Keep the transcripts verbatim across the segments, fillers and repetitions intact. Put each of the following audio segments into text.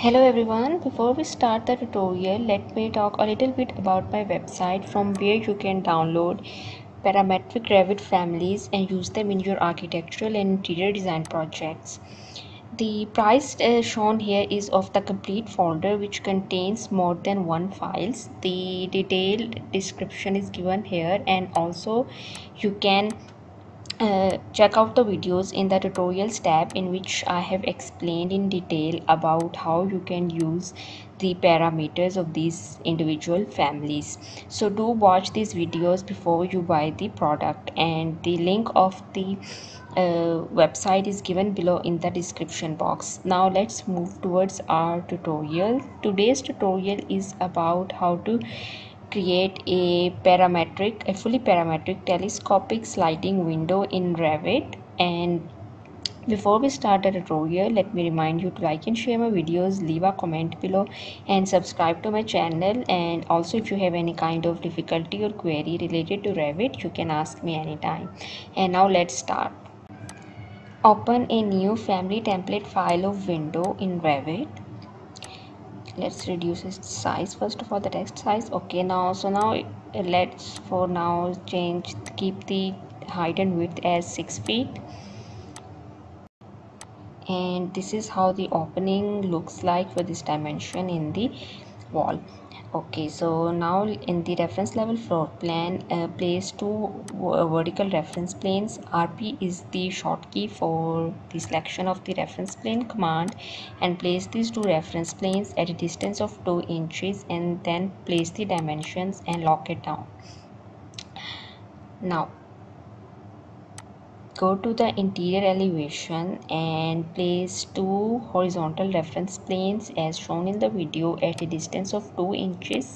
Hello everyone, before we start the tutorial, let me talk a little bit about my website from where you can download parametric Revit families and use them in your architectural and interior design projects. The price uh, shown here is of the complete folder which contains more than one files. The detailed description is given here, and also you can Uh, check out the videos in the tutorials tab in which I have explained in detail about how you can use the parameters of these individual families. So do watch these videos before you buy the product, and the link of the uh, website is given below in the description box. Now let's move towards our tutorial. Today's tutorial is about how to create a parametric a fully parametric telescopic sliding window in Revit. And before we start the tutorial, let me remind you to like and share my videos, leave a comment below, and subscribe to my channel. And also, if you have any kind of difficulty or query related to Revit, you can ask me anytime. And now let's start. Open a new family template file of window in Revit. Let's reduce its size first of all, the text size. Okay, now so now let's for now change keep the height and width as six feet, and this is how the opening looks like for this dimension in the wall. Okay, so now in the reference level floor plan, uh, place two vertical reference planes. R P is the short key for the selection of the reference plane command, and place these two reference planes at a distance of two inches, and then place the dimensions and lock it down. Now go to the interior elevation and place two horizontal reference planes as shown in the video at a distance of two inches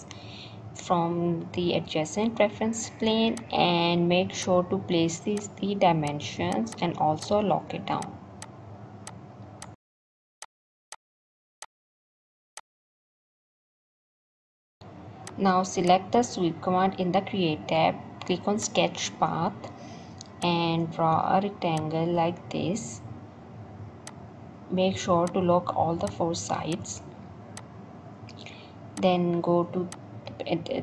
from the adjacent reference plane, and make sure to place these the dimensions and also lock it down. Now select the sweep command in the create tab, click on sketch path, and draw a rectangle like this. Make sure to lock all the four sides. Then go to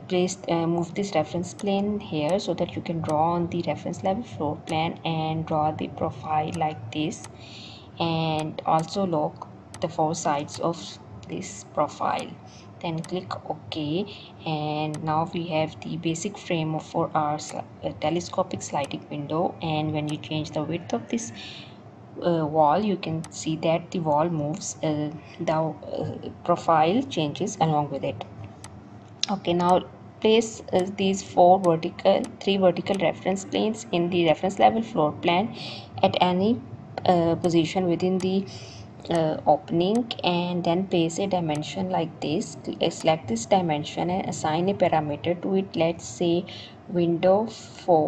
place uh, move this reference plane here so that you can draw on the reference level floor plan, and draw the profile like this, and also lock the four sides of this profile. Then click OK, and now we have the basic frame for our sli uh, telescopic sliding window. And when you change the width of this uh, wall, you can see that the wall moves, uh, the uh, profile changes along with it. Okay, now place uh, these four vertical three vertical reference planes in the reference level floor plan at any uh, position within the Uh, opening, and then place a dimension like this. Select this dimension and assign a parameter to it. Let's say window for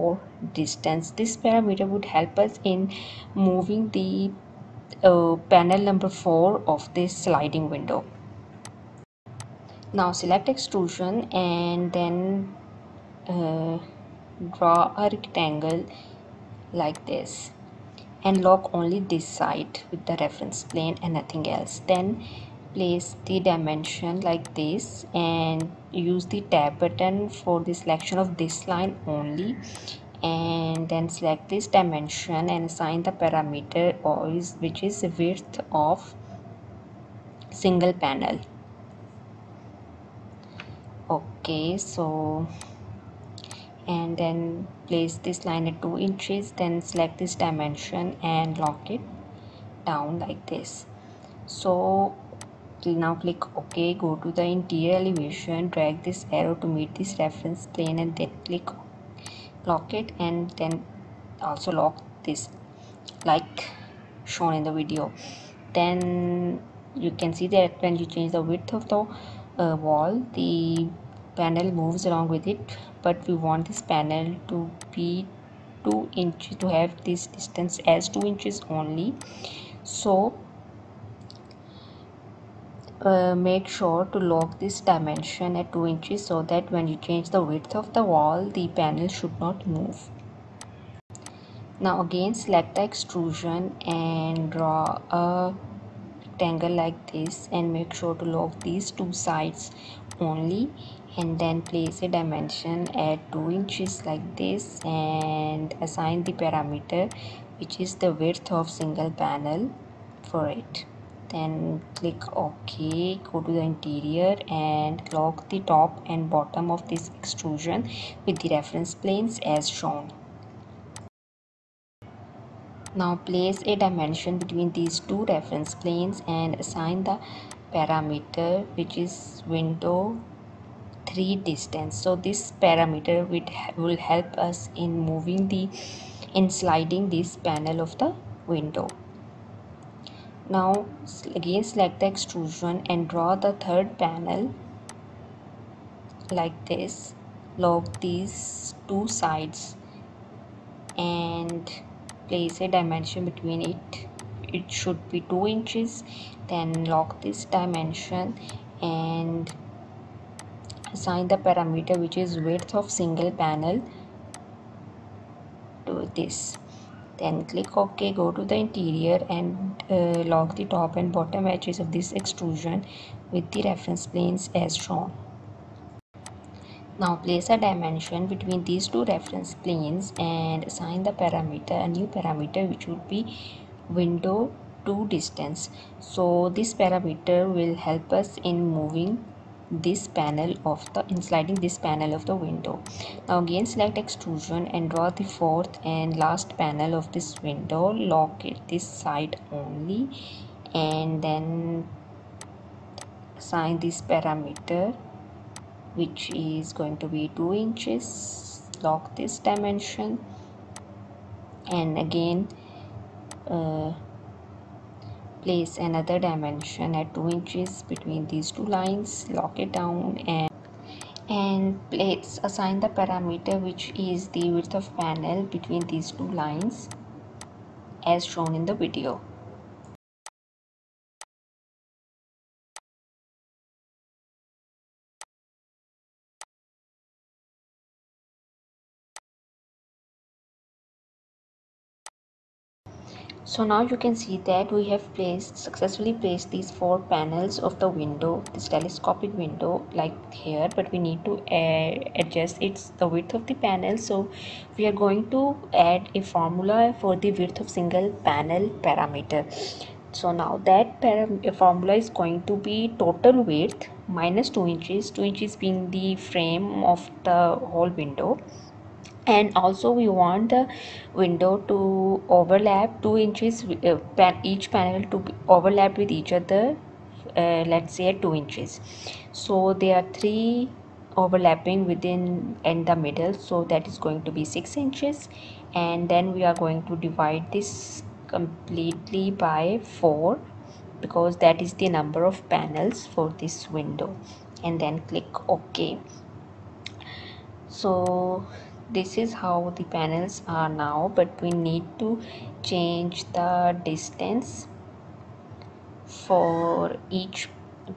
distance. This parameter would help us in moving the uh, panel number four of this sliding window. Now select extrusion and then uh, draw a rectangle like this, and lock only this side with the reference plane and nothing else. Then place the dimension like this, and use the tab button for the selection of this line only, and then select this dimension and assign the parameter or is which is the width of single panel. Okay, so and then place this line at two inches, then select this dimension and lock it down like this. So now click OK, go to the interior elevation, drag this arrow to meet this reference plane, and then click lock it, and then also lock this like shown in the video. Then you can see that when you change the width of the uh, wall, the panel moves along with it, but we want this panel to be two inches to have this distance as two inches only. So uh, make sure to lock this dimension at two inches so that when you change the width of the wall, the panel should not move. Now again select the extrusion and draw a rectangle like this, and make sure to lock these two sides only, and then place a dimension at two inches like this, and assign the parameter which is the width of single panel for it. Then click OK, go to the interior and lock the top and bottom of this extrusion with the reference planes as shown. Now place a dimension between these two reference planes and assign the parameter which is window three distance. So this parameter will help us in moving the in sliding this panel of the window. Now again select the extrusion and draw the third panel like this. Lock these two sides and place a dimension between it. It should be two inches. Then lock this dimension and assign the parameter which is width of single panel to this. Then click OK, go to the interior and uh, lock the top and bottom edges of this extrusion with the reference planes as shown. Now place a dimension between these two reference planes and assign the parameter, a new parameter which would be window two distance. So this parameter will help us in moving this panel of the in sliding this panel of the window. Now again select extrusion and draw the fourth and last panel of this window. Lock it this side only, and then assign this parameter which is going to be two inches. Lock this dimension and again uh, place another dimension at two inches between these two lines. Lock it down and and place assign the parameter which is the width of panel between these two lines as shown in the video. So now you can see that we have placed successfully placed these four panels of the window, this telescopic window like here, but we need to add, adjust it's the width of the panel. So we are going to add a formula for the width of single panel parameter. So now that formula is going to be total width minus two inches, two inches being the frame of the whole window. And also we want the window to overlap two inches, uh, each panel to be overlap with each other, uh, let's say at two inches. So there are three overlapping within and the middle, so that is going to be six inches, and then we are going to divide this completely by four because that is the number of panels for this window, and then click OK. So this is how the panels are now, but we need to change the distance for each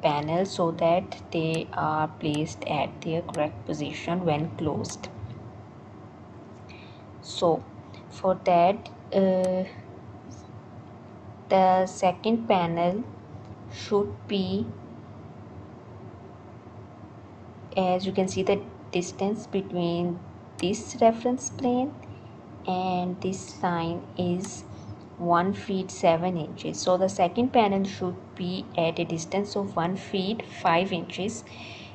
panel so that they are placed at their correct position when closed. So for that, uh, the second panel should be, as you can see, the distance between this reference plane and this line is one feet seven inches. So the second panel should be at a distance of one feet five inches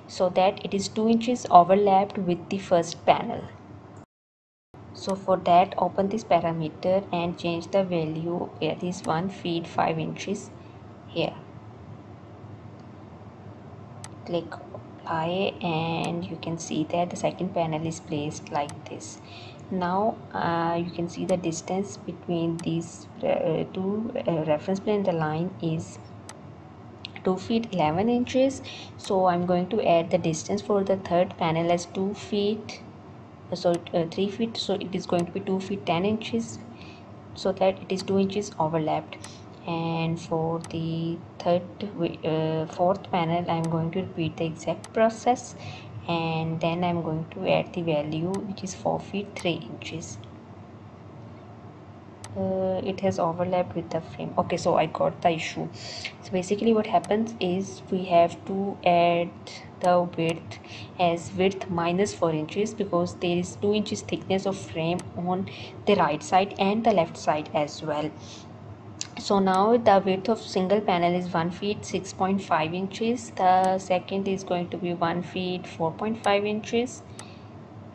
so that it is two inches overlapped with the first panel. So for that, open this parameter and change the value. It is one feet five inches here. Click I, and you can see that the second panel is placed like this. Now uh, you can see the distance between these uh, two uh, reference plane, the line is two feet eleven inches. So I'm going to add the distance for the third panel as two feet, so uh, three feet, so it is going to be two feet ten inches so that it is two inches overlapped. And for the third uh, fourth panel, I'm going to repeat the exact process, and then I'm going to add the value which is four feet three inches. uh, it has overlapped with the frame. Okay, so I got the issue. So basically what happens is we have to add the width as width minus four inches, because there is two inches thickness of frame on the right side and the left side as well. So now the width of single panel is one feet six point five inches, the second is going to be one feet four point five inches,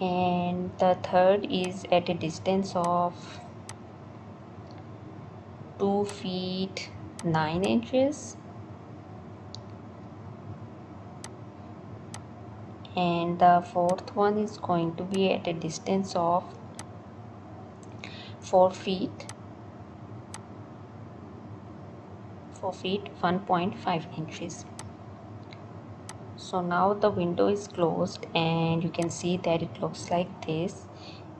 and the third is at a distance of two feet nine inches, and the fourth one is going to be at a distance of four feet four feet one point five inches. So now the window is closed and you can see that it looks like this.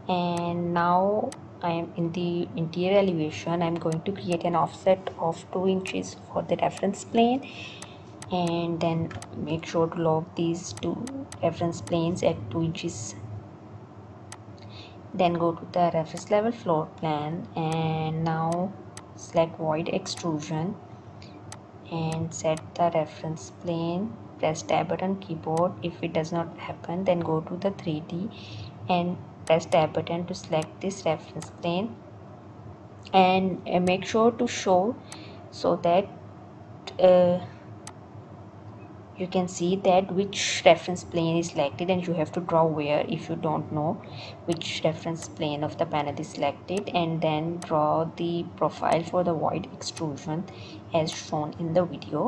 And now I am in the interior elevation. I am going to create an offset of two inches for the reference plane, and then make sure to lock these two reference planes at two inches. Then go to the reference level floor plan and now select void extrusion and set the reference plane. Press tab button keyboard. If it does not happen, then go to the three D and press tab button to select this reference plane, and uh, make sure to show so that uh, you can see that which reference plane is selected, and you have to draw where if you don't know which reference plane of the panel is selected, and then draw the profile for the void extrusion as shown in the video.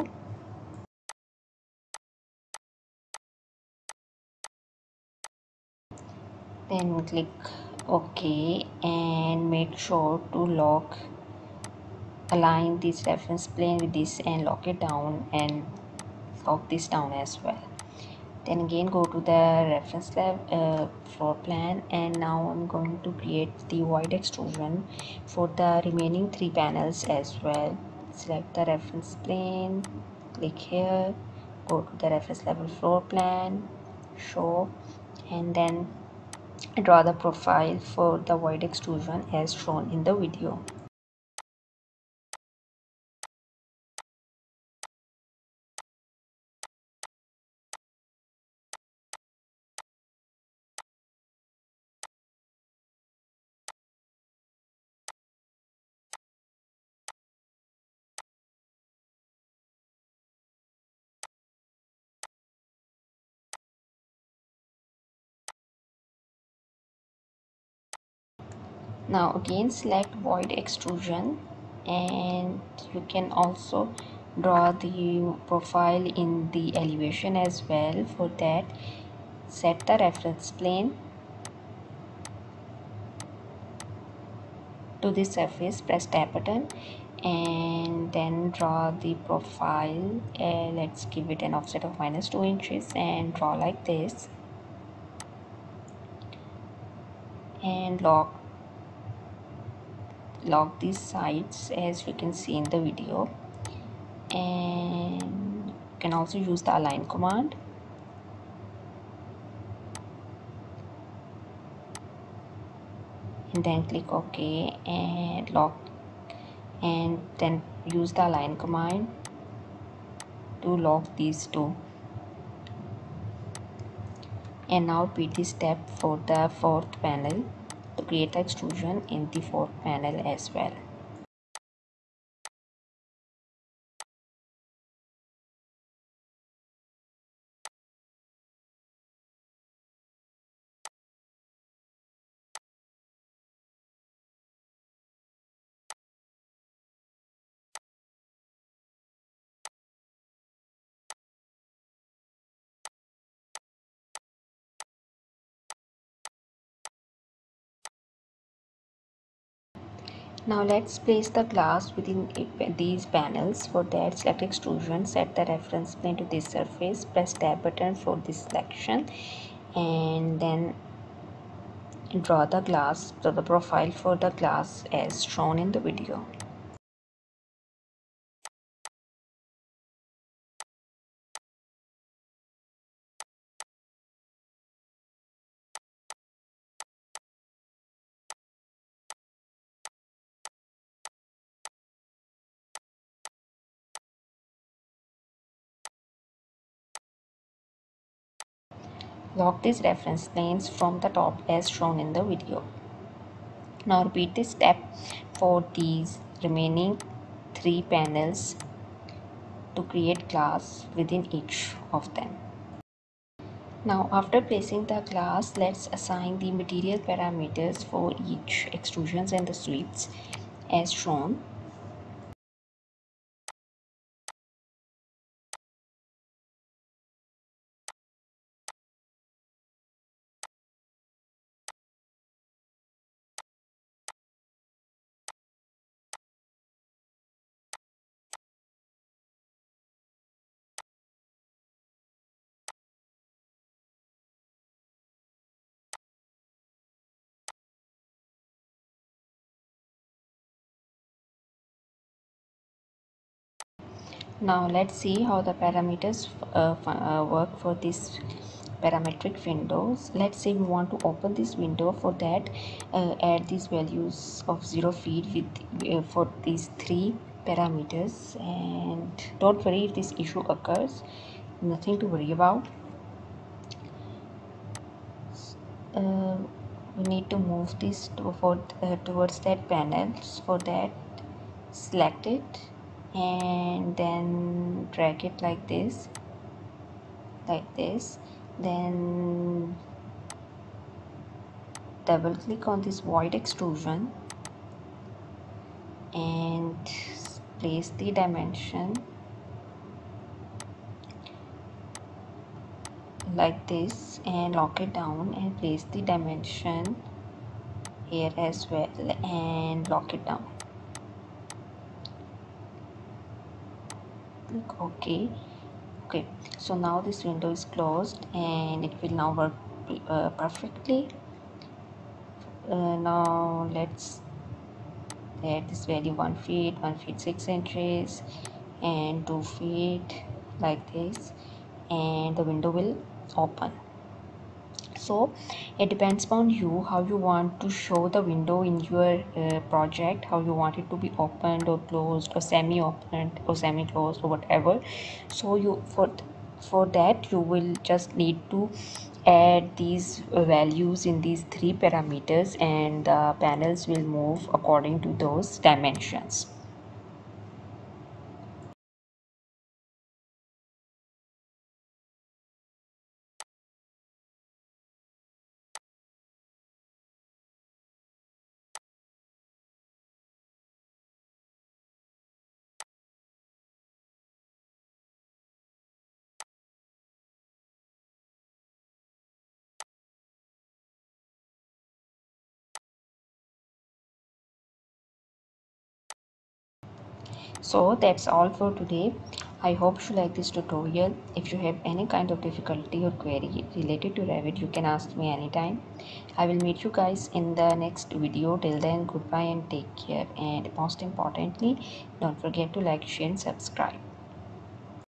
Then click OK and make sure to lock, align this reference plane with this and lock it down, and lock this down as well. Then again go to the reference lab uh, floor plan, and now I'm going to create the void extrusion for the remaining three panels as well. Select the reference plane, click here, go to the reference level floor plan, show, and then draw the profile for the void extrusion as shown in the video. Now again select void extrusion, and you can also draw the profile in the elevation as well. For that, set the reference plane to the surface, press tab button, and then draw the profile. Uh, let's give it an offset of minus two inches and draw like this, and lock lock these sides as you can see in the video. And you can also use the align command. And then click OK and lock, and then use the align command to lock these two. And now repeat this step for the fourth panel to create the extrusion in the fourth panel as well. Now let's place the glass within these panels. For that, select extrusion, set the reference plane to this surface, press tab button for this selection, and then draw the glass, draw the profile for the glass as shown in the video. Log these reference planes from the top as shown in the video. Now repeat this step for these remaining three panels to create glass within each of them. Now after placing the glass, let's assign the material parameters for each extrusions and the sweeps as shown. Now let's see how the parameters uh, uh, work for this parametric windows. Let's say we want to open this window. For that, uh, add these values of zero feet with uh, for these three parameters, and don't worry if this issue occurs, nothing to worry about. Uh, we need to move this toward, uh, towards that panel. For that, select it and then drag it like this, like this then double click on this void extrusion and place the dimension like this and lock it down, and place the dimension here as well and lock it down. okay okay so now this window is closed and it will now work uh, perfectly. Uh, now let's add this value one feet, one feet six inches and two feet like this, and the window will open. So it depends upon you how you want to show the window in your uh, project, how you want it to be opened or closed or semi-opened or semi-closed or whatever. So you for for that you will just need to add these values in these three parameters, and the panels will move according to those dimensions. So that's all for today. I hope you like this tutorial. If you have any kind of difficulty or query related to Revit, you can ask me anytime. I will meet you guys in the next video. Till then, goodbye and take care. And most importantly, don't forget to like, share and subscribe.